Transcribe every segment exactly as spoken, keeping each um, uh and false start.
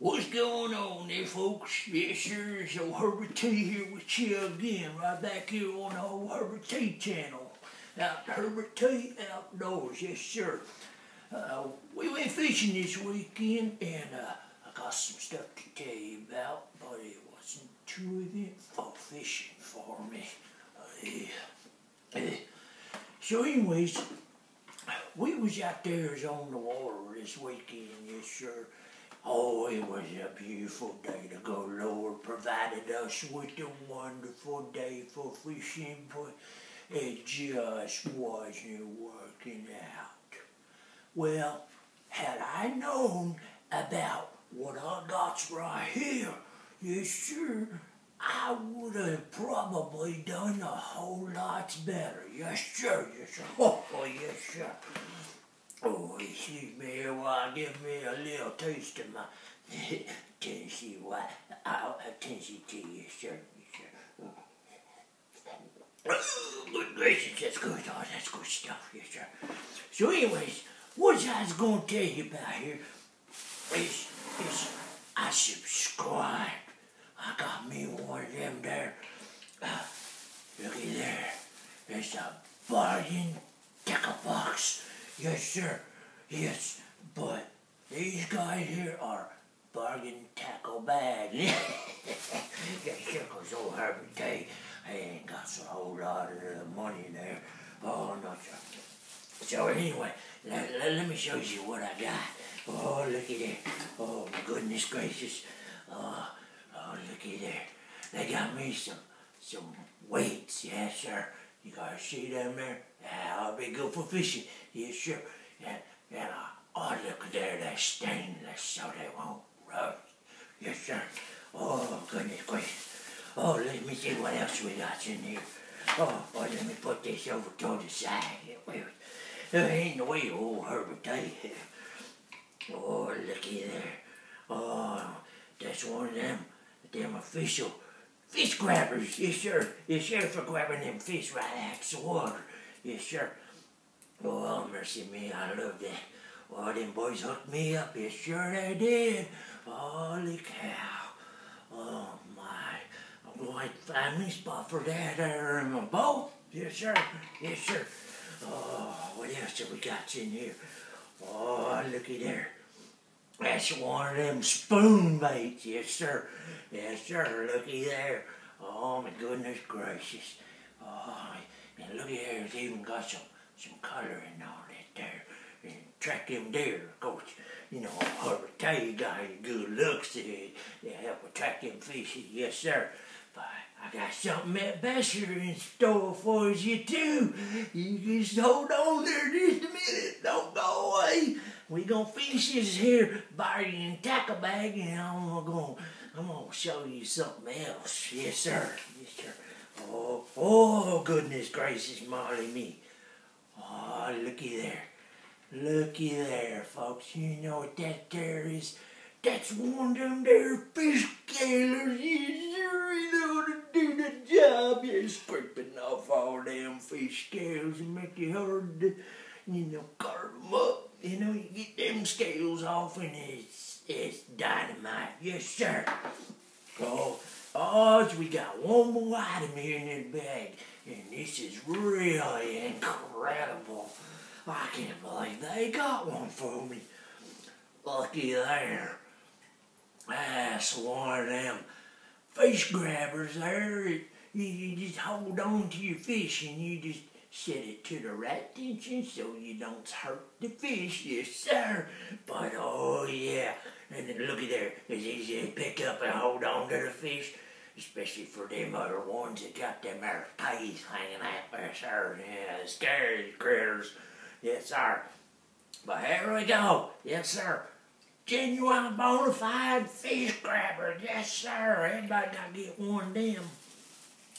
What's going on there, folks? Yes, sir, it's old Herbert T here with you again, right back here on the old Herbert T channel. Now, Herbert T Outdoors, yes, sir. Uh, we went fishing this weekend, and uh, I got some stuff to tell you about, but it wasn't too eventful fishing for me. Uh, uh, so anyways, we was out there on the water this weekend, yes, sir. Oh, it was a beautiful day to go. Lord provided us with a wonderful day for fishing, but it just wasn't working out. Well, had I known about what I got right here, yes, sir, I would have probably done a whole lot better. Yes, sir, yes, sir. Oh, yes, sir. Oh, excuse me, well, give me a little taste of my Tennessee white, uh, Tennessee tea, yes, sir, yes, sir. Good gracious, that's good, oh, that's good stuff, yes, sir. So anyways, what I was going to tell you about here is, is I subscribed. I got me one of them there. Uh, looky there, it's a bargain tackle box. Yes, sir. Yes, but these guys here are bargain tackle bags. Yes, sir, because old Herbert T, he ain't got a whole lot of the money there. Oh, no, sir. So anyway, let, let, let me show you what I got. Oh, looky there. Oh, my goodness gracious. Uh, oh, looky there. They got me some, some weights. Yes, sir. You guys see them there? That'll be good for fishing. Yes, sure. Yeah, yeah. Oh, look there, they're stainless so they won't rust. Yes, sir. Oh, goodness gracious. Oh, let me see what else we got in here. Oh, boy, let me put this over to the side. There ain't no way, old Herbert T. Oh, looky there. Oh, that's one of them, them official fish grabbers. Yes, sir. Yes, sir, for grabbing them fish right out of the water. Yes, sir. Oh, mercy me, I love that. Oh, them boys hooked me up. Yes, sure they did. Holy cow. Oh, my. I'm going to find me a spot for that there in my boat. Yes, sir. Yes, sir. Oh, what else have we got in here? Oh, looky there. That's one of them spoon baits. Yes, sir. Yes, sir. Looky there. Oh, my goodness gracious. Oh, and looky there. It's even got some some color and all that there, and track them deer, of course. You know, Herbert T got his good looks to help attract them fishes, yes, sir. But I got something at best here in store for you, too. You just hold on there just a minute. Don't go away. We're going to finish this here bargain tackle bag, and I'm going I'm gonna show you something else. Yes, sir. Yes, sir. Oh, oh, goodness gracious, Molly me. Oh, looky there. Looky there, folks. You know what that there is? That's one of them there fish scalers. You sure know to do the job. You're scraping off all them fish scales and make it hard to, you know, carve them up. You know, you get them scales off and it's, it's dynamite. Yes, sir. Oh, oh, we got one more item here in this bag. And this is really incredible. I can't believe they got one for me. Lucky there. That's one of them fish grabbers there. It, you, you just hold on to your fish and you just set it to the right tension so you don't hurt the fish. Yes, sir. But oh, yeah. And then looky there. It's easy to pick up and hold on to the fish. Especially for them other ones that got them there pays hanging out there, sir. Yeah, scary critters. Yes, sir. But here we go. Yes, sir. Genuine bona fide fish grabber. Yes, sir. Everybody got to get one of them.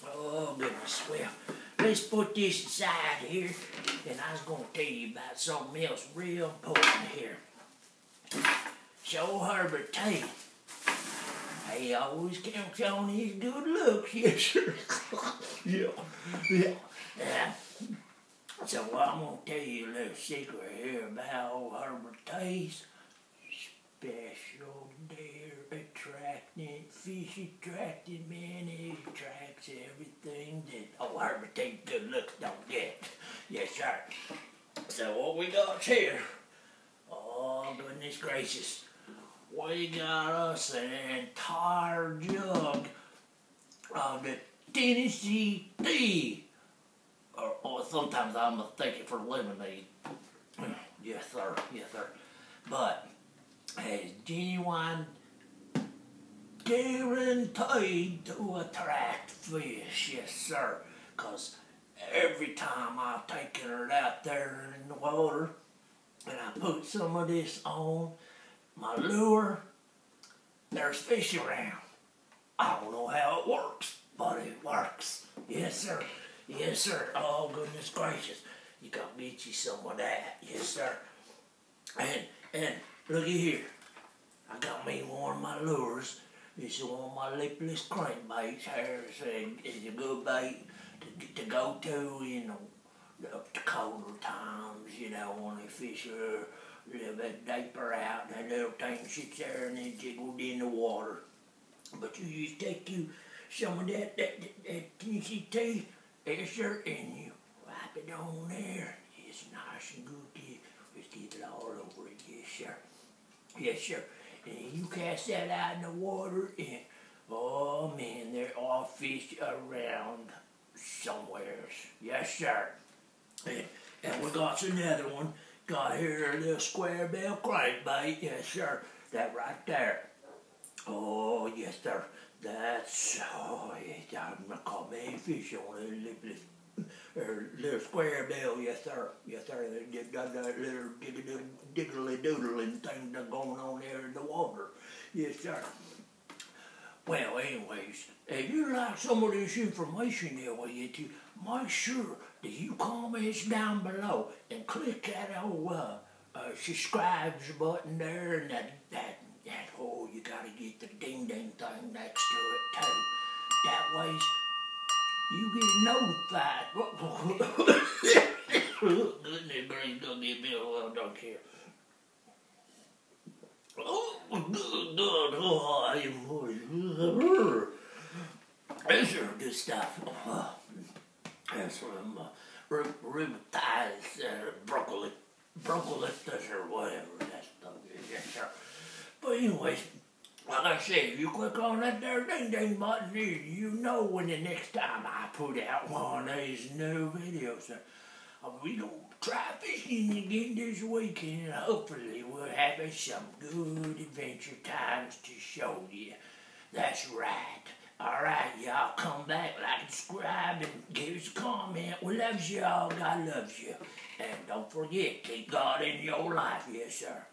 Oh, goodness. Well, let's put this aside here. And I was going to tell you about something else real important here. So, Herbert T, he always counts on his good looks, yes, sir. Yeah, yeah. Uh, so I'm going to tell you a little secret here about old Herbert T's special deer that fish attracted me, and it attracts everything that, oh, Herbert T. good looks don't get. Yes, sir. So what we got here, oh, goodness gracious, we got us an entire jug of the Tennessee tea. Or, or sometimes I mistake it for lemonade. Yes, sir. Yes, sir. But it's genuine, guaranteed to attract fish. Yes, sir. Because every time I've taken it out there in the water and I put some of this on my lure, there's fish around. I don't know how it works, but it works. Yes, sir. Yes, sir. Oh, goodness gracious. You gotta get you some of that. Yes, sir. And, and, looky here. I got me one of my lures. This is one of my lipless crankbaits here. It's a, a good bait to, to go to in the, the colder times, you know, when the fish are a little bit deeper out, and that little thing sits there and it jiggled in the water. But you just take you some of that, that, that, that T C T, yes, sir, and you wipe it on there. It's nice and good. Just get it all over it. Yes, sir. Yes, sir. And you cast that out in the water, and oh man, there are fish around somewheres. Yes, sir. And, and we got another one. Got here a little square bell crankbait. Yes, sir. That right there. Oh, yes, sir. That's, oh, yes, I'm gonna call many fish on a little, little square bell. Yes, sir. Yes, sir. Got that little diggly doodling thing going on there in the water. Yes, sir. Well, anyways, if you like some of this information that we get to, make sure that you comment down below and click that old uh, uh, subscribes button there, and that, that, that, oh, you gotta get the ding ding thing next to it too. That way, you get notified. Goodness gracious, gonna get me a little dunk here. Oh, good, good, oh, I This is good stuff. Oh, that's from uh, rheumatitis, uh, broccoli, broccolitis, or whatever that stuff is. Yes, sir. But anyways, like I said, if you click on that there ding ding button, you know when the next time I put out one of these new videos. Sir. We gonna try fishing again this weekend, and hopefully we'll have some good adventure times to show you. That's right. Alright, y'all, come back, like, subscribe, and give us a comment. We love y'all. God loves you. And don't forget, keep God in your life. Yes, sir.